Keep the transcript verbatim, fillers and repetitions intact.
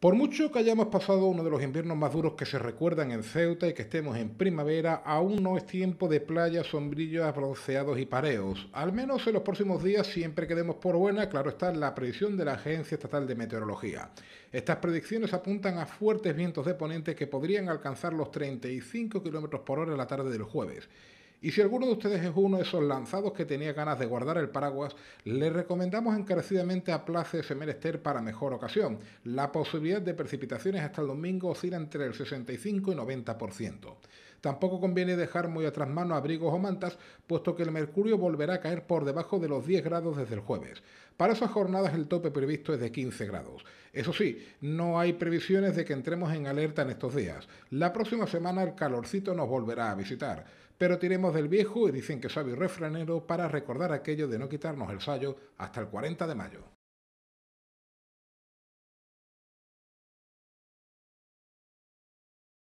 Por mucho que hayamos pasado uno de los inviernos más duros que se recuerdan en Ceuta y que estemos en primavera, aún no es tiempo de playas, sombrillas, bronceados y pareos. Al menos en los próximos días siempre que demos por buena, claro está, la previsión de la Agencia Estatal de Meteorología. Estas predicciones apuntan a fuertes vientos de ponente que podrían alcanzar los treinta y cinco kilómetros por hora la tarde del jueves. Y si alguno de ustedes es uno de esos lanzados que tenía ganas de guardar el paraguas, le recomendamos encarecidamente a Place Semester para mejor ocasión. La posibilidad de precipitaciones hasta el domingo oscila entre el sesenta y cinco y noventa por ciento. Tampoco conviene dejar muy atrás mano abrigos o mantas, puesto que el mercurio volverá a caer por debajo de los diez grados desde el jueves. Para esas jornadas el tope previsto es de quince grados. Eso sí, no hay previsiones de que entremos en alerta en estos días. La próxima semana el calorcito nos volverá a visitar, pero tiremos del viejo, y dicen que sabio refranero, para recordar aquello de no quitarnos el sayo hasta el cuarenta de mayo.